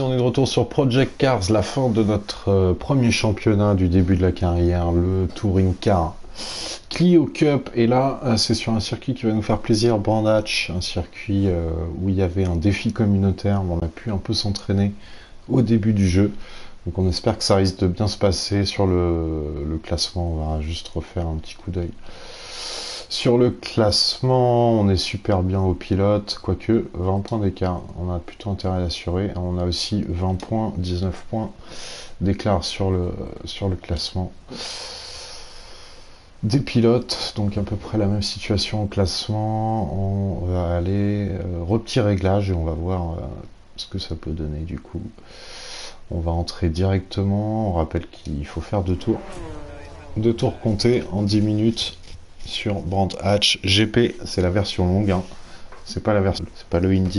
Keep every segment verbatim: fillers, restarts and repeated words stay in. guys, on est de retour sur Project Cars, la fin de notre premier championnat du début de la carrière, le Touring Car Clio Cup. Et là, c'est sur un circuit qui va nous faire plaisir, Brand Hatch, un circuit où il y avait un défi communautaire, on a pu un peu s'entraîner au début du jeu. Donc on espère que ça risque de bien se passer. Sur le, le classement, on va juste refaire un petit coup d'œil. Sur le classement, on est super bien au pilote, quoique vingt points d'écart, on a plutôt intérêt à l'assurer. On a aussi vingt points, dix-neuf points d'écart sur le, sur le classement des pilotes, donc à peu près la même situation au classement. On va aller euh, au petit réglage et on va voir euh, ce que ça peut donner du coup. On va entrer directement, on rappelle qu'il faut faire deux tours, deux tours comptés en dix minutes. Sur Brand Hatch G P, c'est la version longue, hein. C'est pas la version, c'est pas le Indy.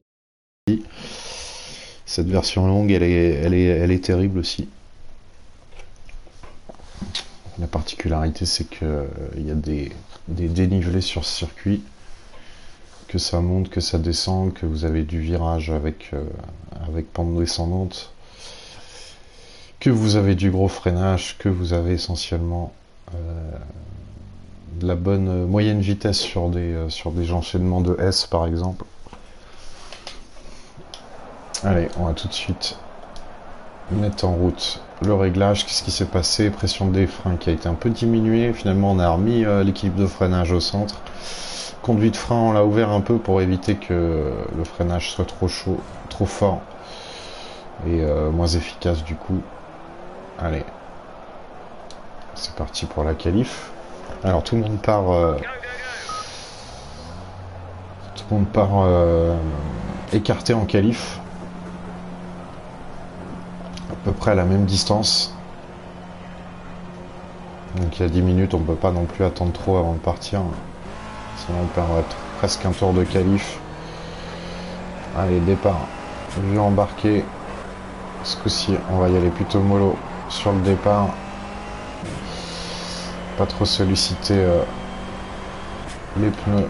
Cette version longue, elle est, elle est, elle est terrible aussi. La particularité, c'est que euh, y a des, des dénivelés sur ce circuit, que ça monte, que ça descend, que vous avez du virage avec euh, avec pente descendante, que vous avez du gros freinage, que vous avez essentiellement euh, de la bonne euh, moyenne vitesse sur des, euh, sur des enchaînements de S par exemple. Allez, on va tout de suite mettre en route le réglage. Qu'est-ce qui s'est passé? Pression des freins qui a été un peu diminuée. Finalement, on a remis euh, l'équilibre de freinage au centre. Conduite frein, on l'a ouvert un peu pour éviter que euh, le freinage soit trop chaud, trop fort et euh, moins efficace du coup. Allez, c'est parti pour la qualif. Alors tout le monde part, euh, tout le monde part euh, écarté en qualif, à peu près à la même distance. Donc il y a dix minutes, on ne peut pas non plus attendre trop avant de partir, sinon on perd presque un tour de qualif. Allez, départ, je vais embarquer, ce coup-ci on va y aller plutôt mollo sur le départ. Pas trop solliciter euh, les pneus.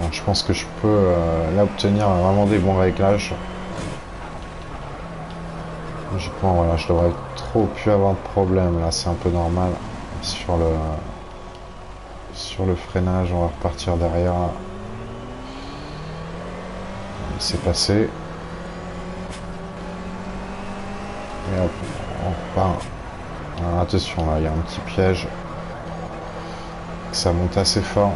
Donc, je pense que je peux euh, là obtenir euh, vraiment des bons réglages. Logiquement, voilà, je devrais trop pu avoir de problème. Là, c'est un peu normal. Sur le, sur le freinage, on va repartir derrière. C'est passé. Et hop, on repart. Alors, attention, là, il y a un petit piège. Ça monte assez fort.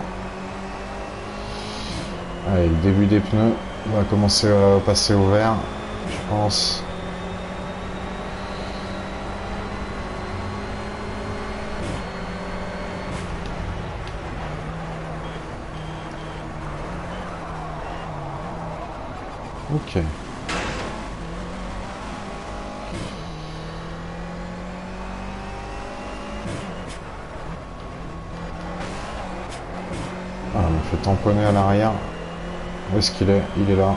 Allez, le début des pneus. On va commencer à passer au vert, je pense. Ok. Je vais tamponner à l'arrière. Où est-ce qu'il est? Il est là.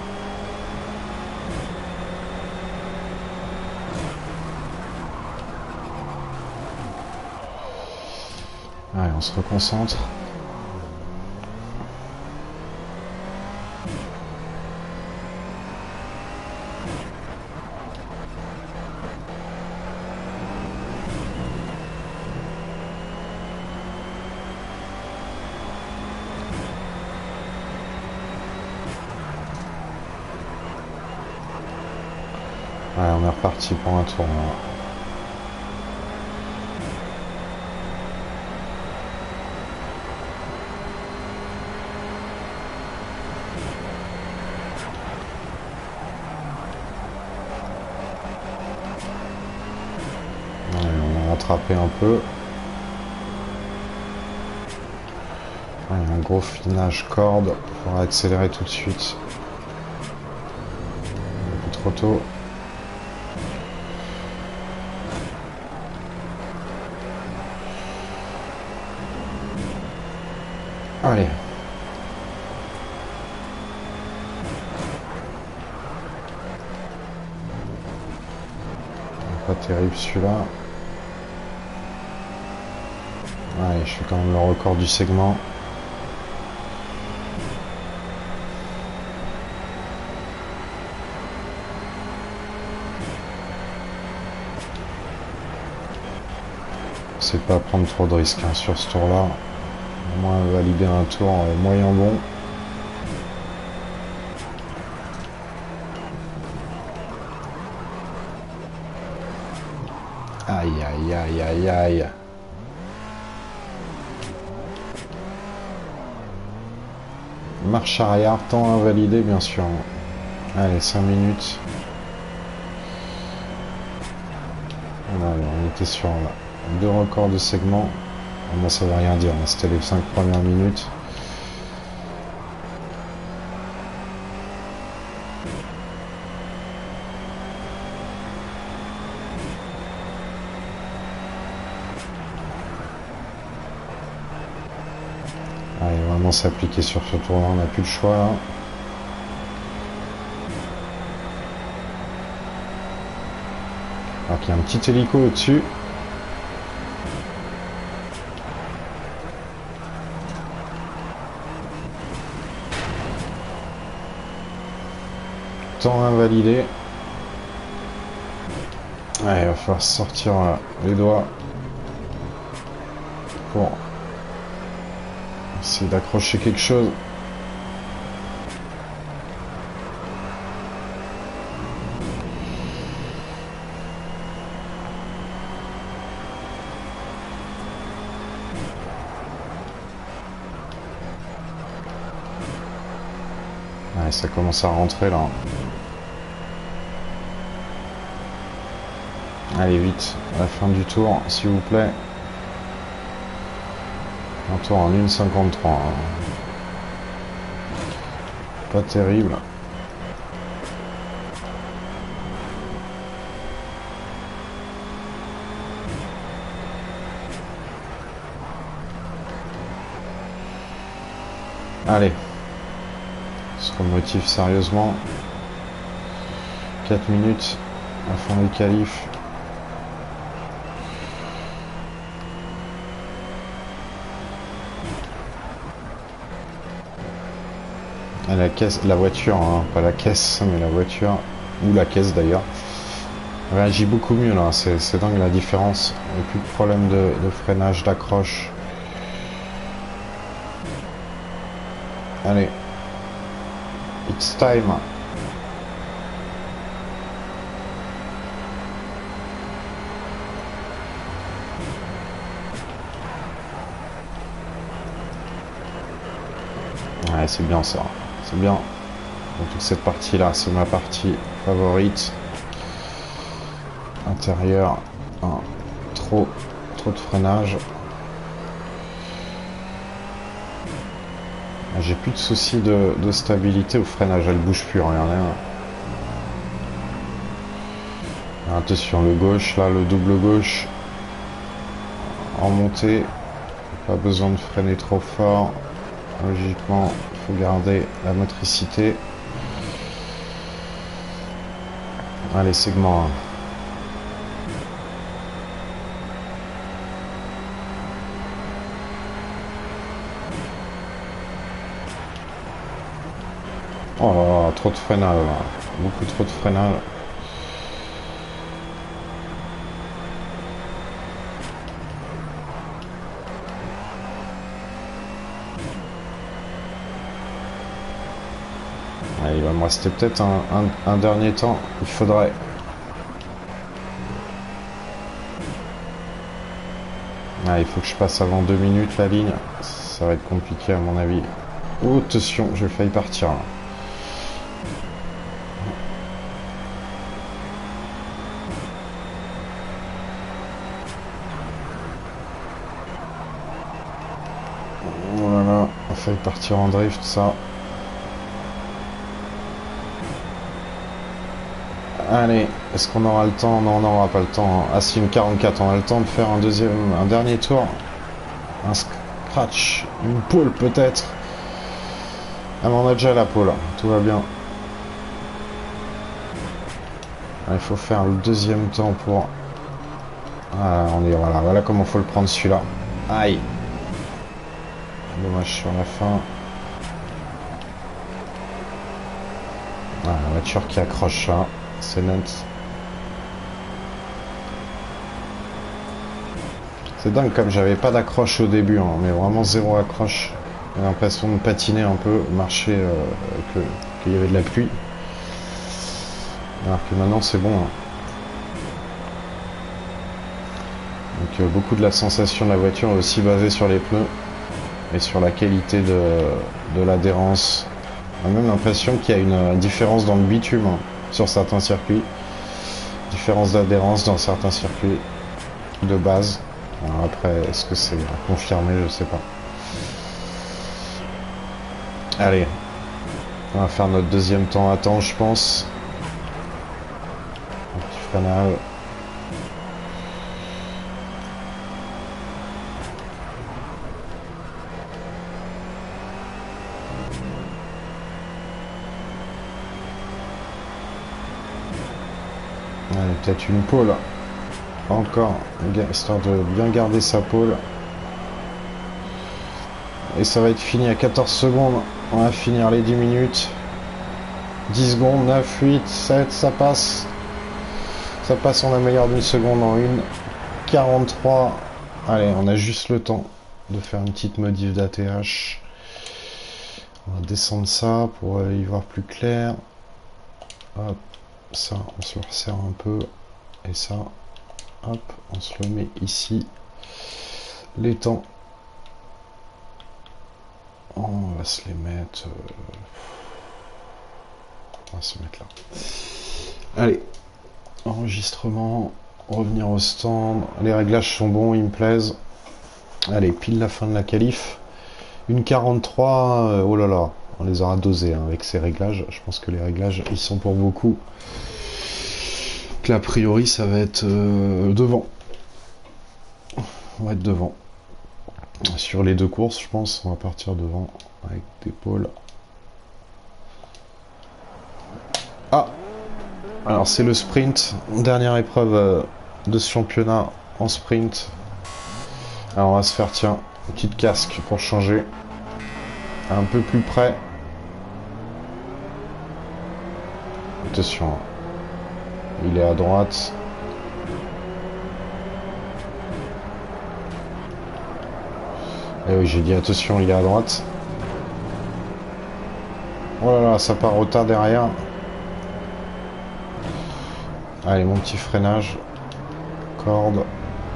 Allez, on se reconcentre. Allez, on est reparti pour un tour. Allez, on a rattrapé un peu. Allez, un gros freinage corde pour accélérer tout de suite. Un peu trop tôt. Allez. Pas terrible celui-là. Allez, je fais quand même le record du segment. c'est pas prendre trop de risques hein, sur ce tour là. Au moins valider un tour euh, moyen bon. Aïe aïe aïe aïe aïe. Marche arrière, temps invalidé bien sûr. Allez, cinq minutes. Allez, on était sur là, deux records de segment. Moi ça veut rien dire, c'était les cinq premières minutes. Allez, vraiment s'appliquer sur ce tour-là, on n'a plus le choix là. Il y a un petit hélico au-dessus. Temps invalidé. Allez, il va falloir sortir euh, les doigts pour essayer d'accrocher quelque chose. Ça commence à rentrer là. Allez vite, à la fin du tour, s'il vous plaît. Un tour en une cinquante-trois. Pas terrible. Allez. Motif sérieusement, quatre minutes à fond du calife. À la caisse, la voiture, hein, pas la caisse, mais la voiture, ou la caisse d'ailleurs, réagit beaucoup mieux là. C'est dingue la différence. Il n'y a plus de problème de, de freinage, d'accroche. Allez. It's time. Ouais, c'est bien ça. C'est bien. Donc toute cette partie-là, c'est ma partie favorite. Intérieur. Hein, trop, trop de freinage. J'ai plus de soucis de, de stabilité au freinage, elle bouge plus, regardez. Attention, le gauche, là, le double gauche. En montée, pas besoin de freiner trop fort. Logiquement, il faut garder la motricité. Allez, segment un. Oh là là, trop de freinage, beaucoup trop de freinage. Allez, il va me rester peut-être un, un, un dernier temps, il faudrait. Ah, il faut que je passe avant deux minutes la ligne, ça va être compliqué à mon avis. Oh, attention, j'ai failli partir là. Failli partir en drift ça. Allez, est-ce qu'on aura le temps? Non, on n'aura pas le temps. Ah si, une quarante-quatre, on a le temps de faire un deuxième, un dernier tour. Un scratch, une pole peut-être. Ah mais on a déjà la pole, tout va bien. Il faut faire le deuxième temps pour... Ah, on est voilà, voilà comment faut le prendre celui-là. Aïe. Dommage sur la fin. Ah, la voiture qui accroche ça, c'est net. C'est dingue comme j'avais pas d'accroche au début, hein, mais vraiment zéro accroche. J'ai l'impression de patiner un peu, marcher, euh, qu'il que y avait de la pluie. Alors que maintenant c'est bon. Hein. Donc euh, beaucoup de la sensation de la voiture est aussi basée sur les pneus et sur la qualité de, de l'adhérence. On a même l'impression qu'il y a une différence dans le bitume hein, sur certains circuits. Différence d'adhérence dans certains circuits de base. Alors après, est-ce que c'est confirmé? Je sais pas. Allez, on va faire notre deuxième temps à temps, je pense. Un petit freinage. Allez, peut-être une pole. Encore, histoire de bien garder sa pole. Et ça va être fini à quatorze secondes. On va finir les dix minutes. dix secondes, neuf, huit, sept, ça passe. Ça passe, on améliore d'une seconde en une. quarante-trois. Allez, on a juste le temps de faire une petite modif d'A T H. On va descendre ça pour y voir plus clair. Hop, ça, on se le resserre un peu. Et ça, hop, on se le met ici. Les temps. On va se les mettre. On va se mettre là. Allez, enregistrement, revenir au stand. Les réglages sont bons, ils me plaisent. Allez, pile la fin de la qualif. Une quarante-trois, oh là là, on les aura dosés hein, avec ces réglages. Je pense que les réglages, ils sont pour beaucoup. Donc là, a priori, ça va être euh, devant. On va être devant. Sur les deux courses, je pense, on va partir devant avec des pôles. Ah, alors c'est le sprint, dernière épreuve de ce championnat en sprint. Alors on va se faire, tiens, une petite casque pour changer. Un peu plus près. Attention, il est à droite. Eh oui, j'ai dit attention, il est à droite. Oh là là, ça part au tard derrière. Allez, mon petit freinage. Corde.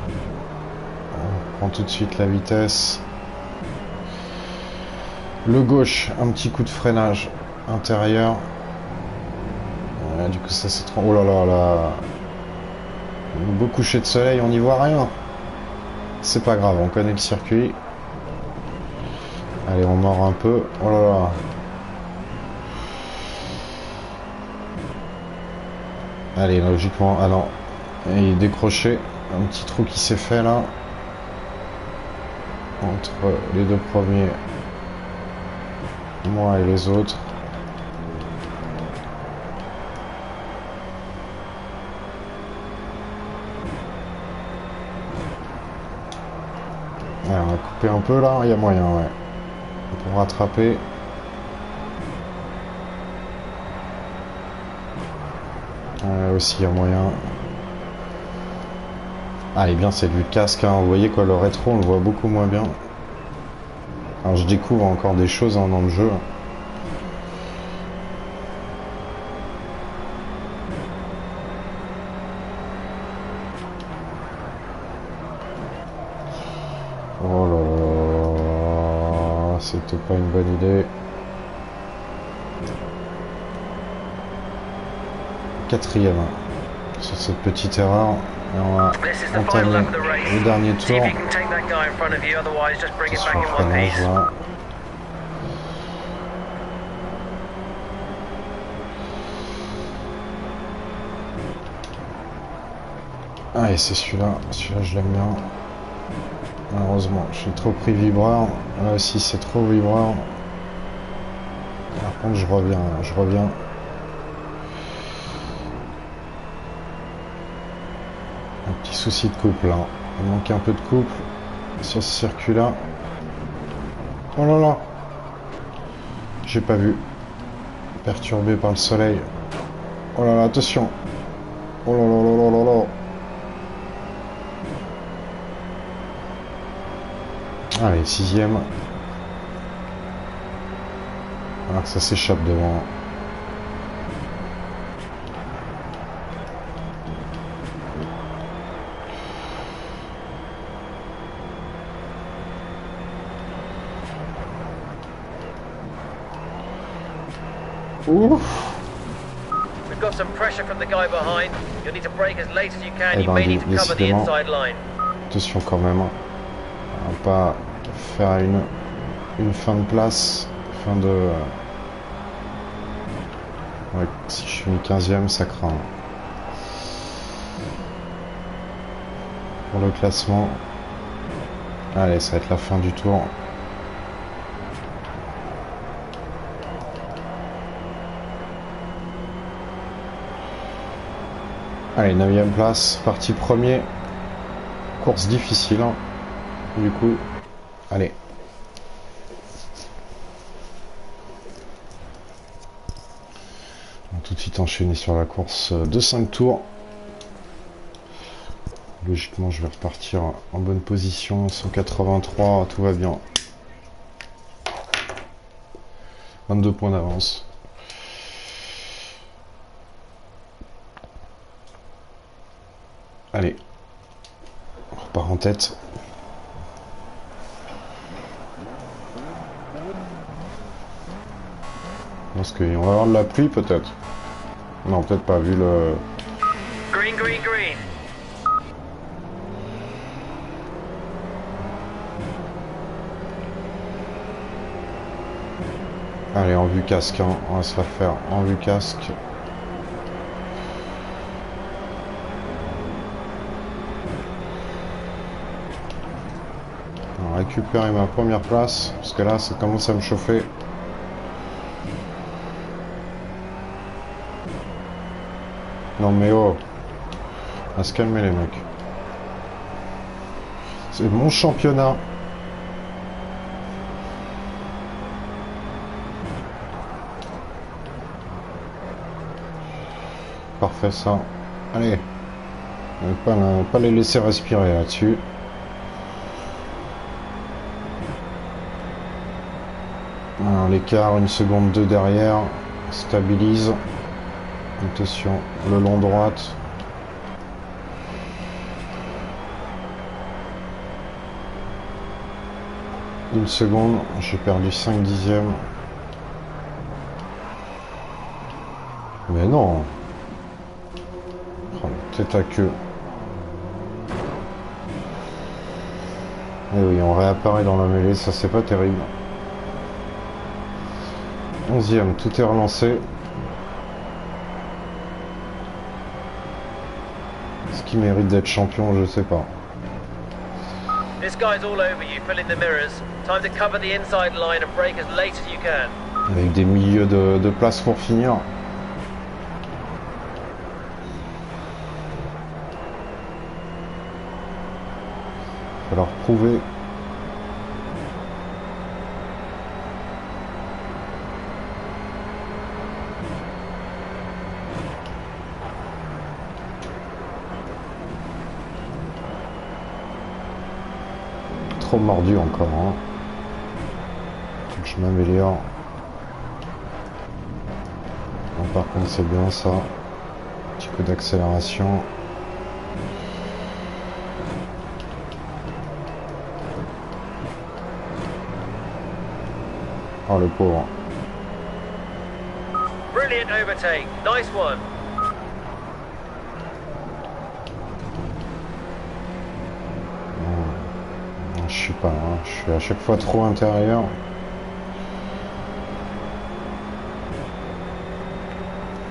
On prend tout de suite la vitesse. Le gauche, un petit coup de freinage intérieur. Ouais, du coup, ça c'est trop... Oh là là là. Un beau coucher de soleil, on n'y voit rien. C'est pas grave, on connaît le circuit. Allez, on mord un peu. Oh là là. Allez, logiquement... Ah non. Et il est décroché. Un petit trou qui s'est fait, là. Entre les deux premiers. Moi et les autres. Allez, on va couper un peu, là. Il y a moyen, ouais. Pour rattraper. Euh, aussi, il y a moyen. Ah, et bien, c'est du casque. Hein. Vous voyez quoi, le rétro, on le voit beaucoup moins bien. Alors, je découvre encore des choses hein, dans le jeu. C'était pas une bonne idée. Quatrième sur cette petite erreur. Et on va entamer le dernier tour. Ah et c'est celui-là, celui-là je l'aime bien. Malheureusement, je suis trop pris vibreur. Là aussi, c'est trop vibreur. Par contre, je reviens. Je reviens. Un petit souci de couple. Hein. Il manque un peu de couple sur ce circuit-là. Oh là là! J'ai pas vu. Perturbé par le soleil. Oh là là, attention! Oh là là là là là là! Allez, sixième. Ah, ça s'échappe devant. Ouf. We've got some pressure from the guy behind. You'll need to brake as late as you can. You may need to cover the inside line. Attention quand même. On va pas faire une une fin de place, fin de. Ouais, si je suis une quinzième, ça craint. Pour le classement. Allez, ça va être la fin du tour. Allez, neuvième place, parti premier. Course difficile, hein, du coup. Allez. On va tout de suite enchaîner sur la course de cinq tours. Logiquement, je vais repartir en bonne position. cent quatre-vingt-trois, tout va bien. vingt-deux points d'avance. Allez, on repart en tête. Je pense qu'on va avoir de la pluie peut-être. Non, peut-être pas vu le... Green, green, green. Allez, en vue casque, hein. On va se la faire en vue casque. Récupérer ma première place parce que là ça commence à me chauffer. Non mais oh, à se calmer les mecs, c'est mon championnat. Parfait ça. Allez, on va pas, on va pas les laisser respirer là dessus. L'écart, une seconde deux derrière, stabilise. Attention, le long droite. Une seconde, j'ai perdu cinq dixièmes. Mais non. Oh, tête à queue. Et oui, on réapparaît dans la mêlée, ça c'est pas terrible. onzième, tout est relancé. Ce qui mérite d'être champion, je sais pas. Avec des milieux de, de place pour finir. Il va falloir prouver. Mordu encore, hein. Donc je m'améliore. Par contre c'est bien ça, un petit peu d'accélération. Oh le pauvre. Brilliant overtake, nice one. Je sais pas, hein. Je suis à chaque fois trop intérieur.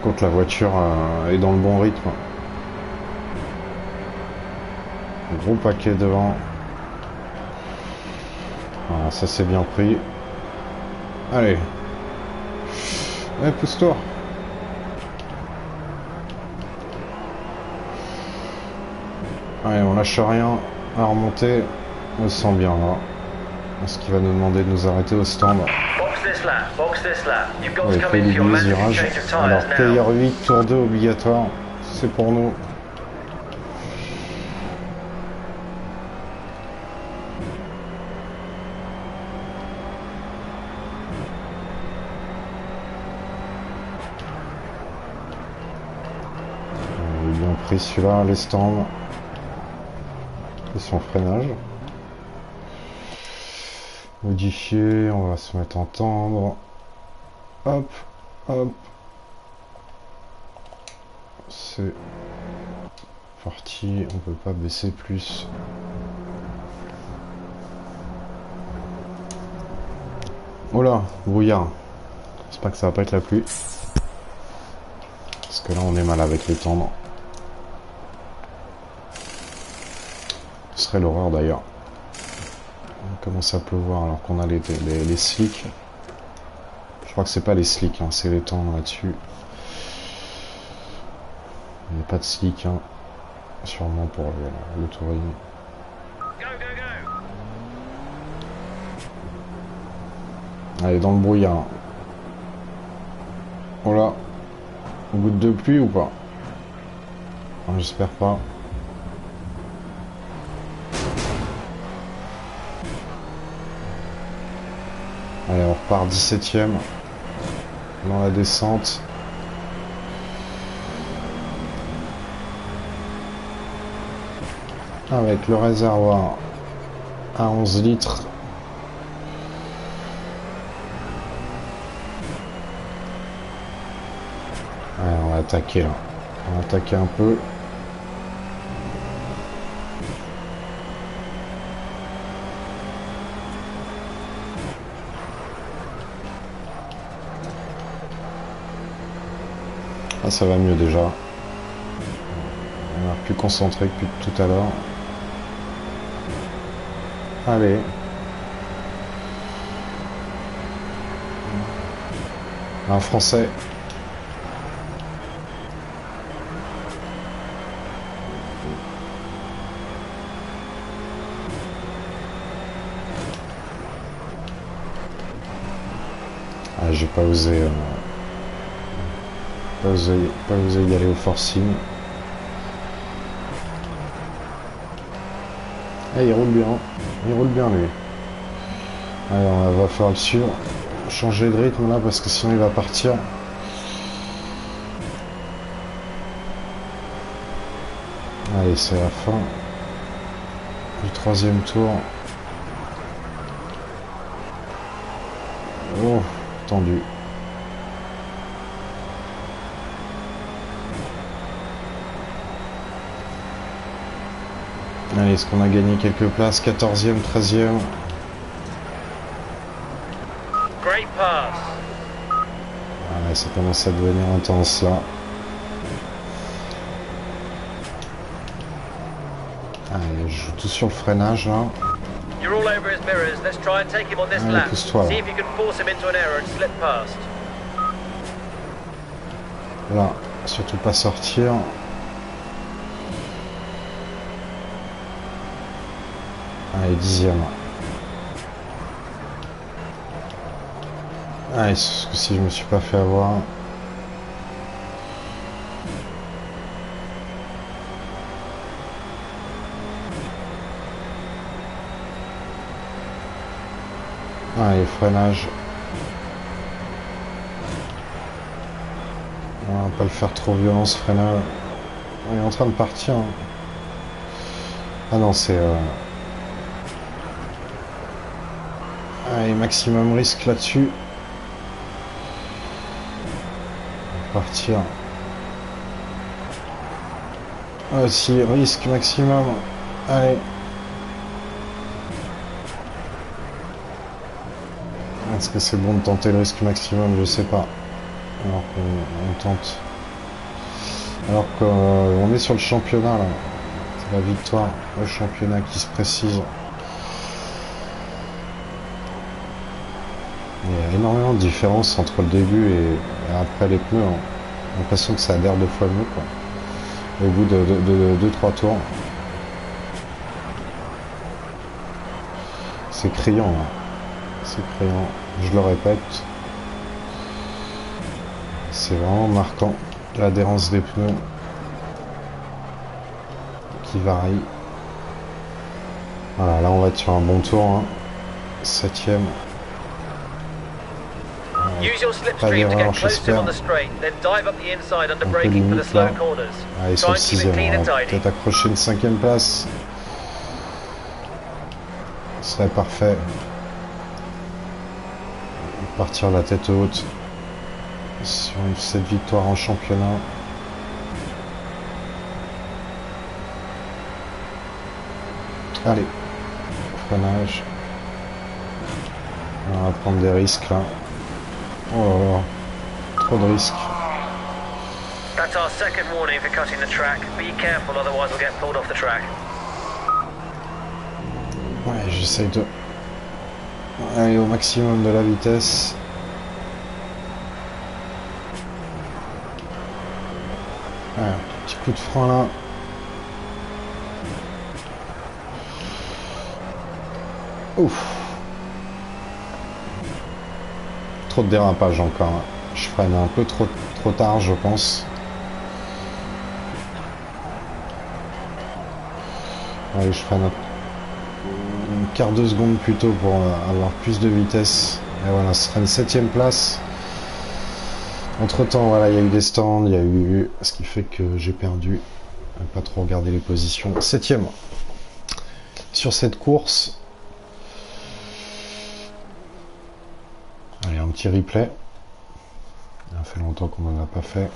Quand la voiture euh, est dans le bon rythme. Un gros paquet devant. Voilà, ça c'est bien pris. Allez. Allez, pousse-toi. Allez, on lâche rien à remonter. On se sent bien là. Ce qui va nous demander de nous arrêter au stand. On va faire les virages. Alors, player huit, tour deux obligatoire. C'est pour nous. ont pris celui-là, les stands et son freinage. Modifier, on va se mettre à entendre. Hop, hop. C'est parti, on peut pas baisser plus. Oh là, brouillard. J'espère que ça va pas être la pluie. Parce que là on est mal avec les tendres. Ce serait l'horreur d'ailleurs. On commence à pleuvoir alors qu'on a les, les, les slicks. Je crois que c'est pas les slicks, hein, c'est les tendres là-dessus. Il n'y a pas de slick, hein. Sûrement pour le, le touring. Allez, dans le brouillard. Oh là. Goutte de pluie ou pas? Ah, j'espère pas. Allez, on repart dix-septième dans la descente. Avec le réservoir à onze litres. Allez, on va attaquer là. On va attaquer un peu. Ah, ça va mieux déjà. On est plus concentré que depuis tout à l'heure. Allez. Un Français. Ah, j'ai pas osé, euh, pas osé, pas osé y aller au forcing. Ah, il roule bien, il roule bien lui. Allez, on va faire le suivre, changer de rythme là parce que sinon il va partir. Allez, c'est la fin du troisième tour. Oh, tendu. Allez, est-ce qu'on a gagné quelques places? quatorzième, treizième. Great pass. Allez, ça commence à devenir intense là. Allez, je joue tout sur le freinage là. You're all over his mirrors. Let's try and take him on this Allez, lap. See if you can force him into an error and slip past. Là, surtout pas sortir. Allez, dixième. Allez, ce que si je me suis pas fait avoir. Allez, freinage. On va pas le faire trop violent ce freinage. On est en train de partir. Hein. Ah non, c'est... Euh... Allez, maximum risque là-dessus. On va partir. Ah si, risque maximum. Allez. Est-ce que c'est bon de tenter le risque maximum? Je sais pas. Alors qu'on tente. Alors qu'on est sur le championnat là. C'est la victoire, le championnat qui se précise. Il y a énormément de différence entre le début et après les pneus. Hein. J'ai l'impression que ça adhère deux fois mieux, quoi. Au bout de deux trois tours. C'est criant, là. C'est criant. Je le répète. C'est vraiment marquant. L'adhérence des pneus qui varie. Voilà, là on va être sur un bon tour. Hein. Septième. pas d'erreur, j'espère. Un peu de limite là. Ah, ils sont sixième, on va peut-être accrocher une cinquième place. Ce serait parfait. Partir la tête haute sur cette victoire en championnat. Allez, freinage. On va prendre des risques là. Oh là là, trop de risques. Ouais, j'essaye de aller au maximum de la vitesse. Ouais, petit coup de frein là. Ouf. Trop de dérapage encore. Hein. Je freine un peu trop trop tard, je pense. Ouais, je freine un... une quart de seconde plus tôt pour euh, avoir plus de vitesse. Et voilà, ce sera une septième place. Entre temps, voilà, il y a eu des stands, il y a eu... Ce qui fait que j'ai perdu. Pas trop regarder les positions. Septième. Sur cette course... Allez, un petit replay. Ça fait longtemps qu'on n'en a pas fait.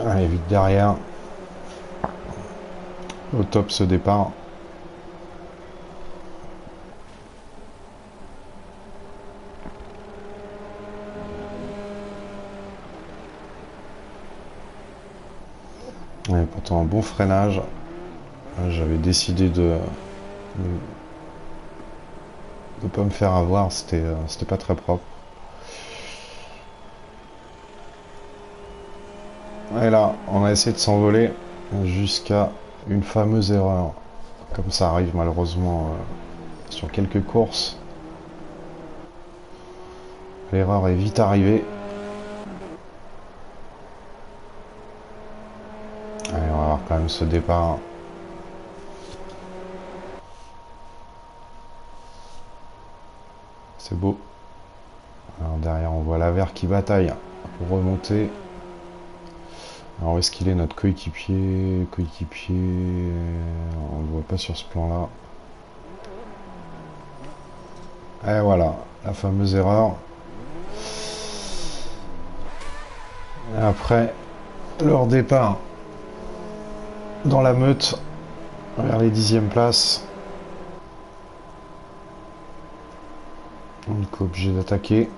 Allez, vite derrière. Au top ce départ. Et pourtant un bon freinage. J'avais décidé de ne pas me faire avoir, c'était c'était pas très propre. Et là, on a essayé de s'envoler jusqu'à une fameuse erreur. Comme ça arrive malheureusement sur quelques courses. L'erreur est vite arrivée. Quand même ce départ. C'est beau. Alors derrière on voit Lavert qui bataille pour remonter. Alors où est-ce qu'il est notre coéquipier? Coéquipier, on le voit pas sur ce plan là. Et voilà, la fameuse erreur. Et après leur départ dans la meute vers les dixièmes places, on est obligé d'attaquer.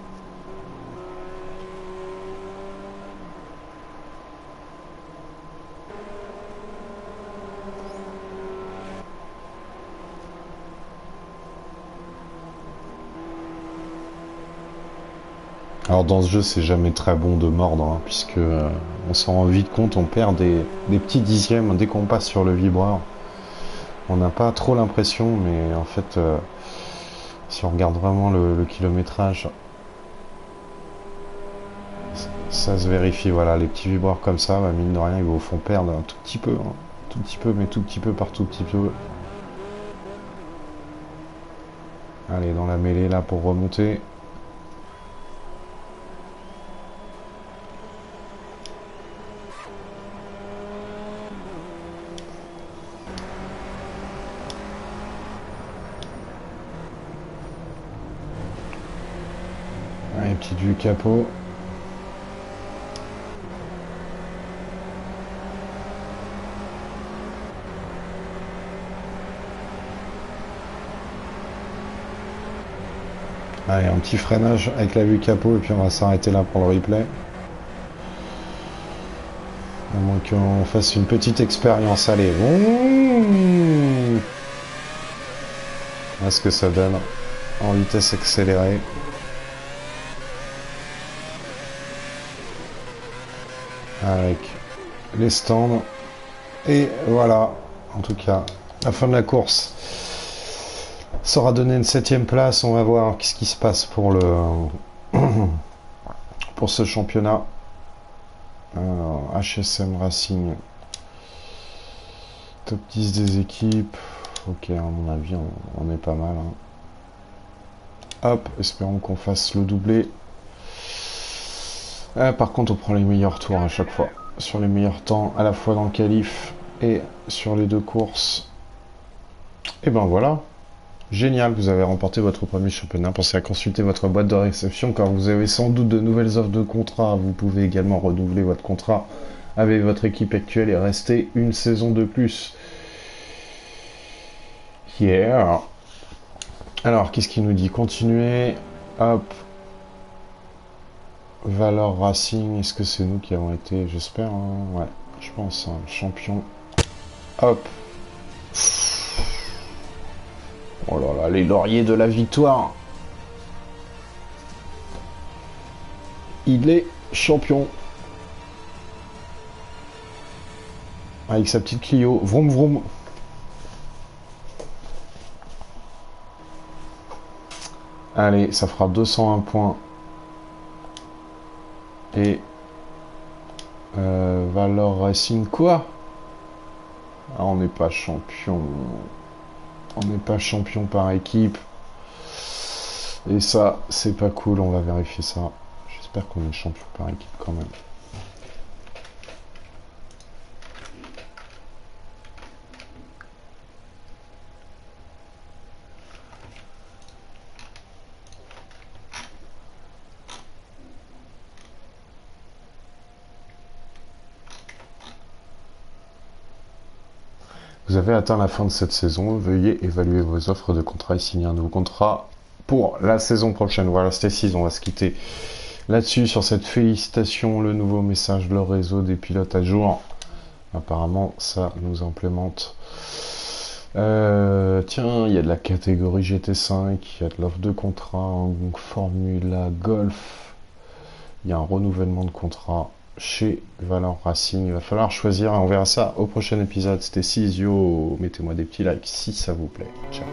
Alors dans ce jeu c'est jamais très bon de mordre hein, puisque euh, on s'en rend vite compte, on perd des, des petits dixièmes dès qu'on passe sur le vibreur. On n'a pas trop l'impression mais en fait euh, si on regarde vraiment le, le kilométrage ça, ça se vérifie. Voilà, les petits vibreurs comme ça, bah, mine de rien ils vous font perdre un tout petit peu, hein, tout petit peu mais tout petit peu par tout petit peu. Allez, dans la mêlée là pour remonter. Du capot. Allez, un petit freinage avec la vue capot et puis on va s'arrêter là pour le replay. À moins qu'on fasse une petite expérience. Allez, mmh. Voilà ce que ça donne en vitesse accélérée. Avec les stands. Et voilà, en tout cas la fin de la course, ça aura donné une septième place. On va voir ce qui se passe pour le pour ce championnat. Alors, H S M Racing Top dix des équipes. Ok, à mon avis, on, on est pas mal. Hein. Hop, espérons qu'on fasse le doublé. Ah, par contre, on prend les meilleurs tours à chaque fois. Sur les meilleurs temps, à la fois dans le qualif et sur les deux courses. Et ben voilà. Génial, vous avez remporté votre premier championnat. Pensez à consulter votre boîte de réception car vous avez sans doute de nouvelles offres de contrat. Vous pouvez également renouveler votre contrat avec votre équipe actuelle et rester une saison de plus. Yeah. Alors, qu'est-ce qu'il nous dit? Continuer. Hop. Valor Racing. Est-ce que c'est nous qui avons été? J'espère. Hein. Ouais, je pense. Hein. Champion. Hop. Oh là là, les lauriers de la victoire. Il est champion. Avec sa petite Clio. Vroom vroom. Allez, ça fera deux cent un points. Et... Euh, Valor Racing quoi? Ah, on n'est pas champion. On n'est pas champion par équipe. Et ça, c'est pas cool. On va vérifier ça. J'espère qu'on est champion par équipe quand même. Vous avez atteint la fin de cette saison, veuillez évaluer vos offres de contrat et signer un nouveau contrat pour la saison prochaine. Voilà, c'était six, on va se quitter là-dessus, sur cette félicitation, le nouveau message, le réseau des pilotes à jour. Apparemment, ça nous implémente. Euh, tiens, il y a de la catégorie G T cinq, il y a de l'offre de contrat, hein, donc Formula Golf, il y a un renouvellement de contrat. Chez Valor Racing, il va falloir choisir, on verra ça au prochain épisode. C'était SiZzGamer, mettez-moi des petits likes si ça vous plaît. Ciao.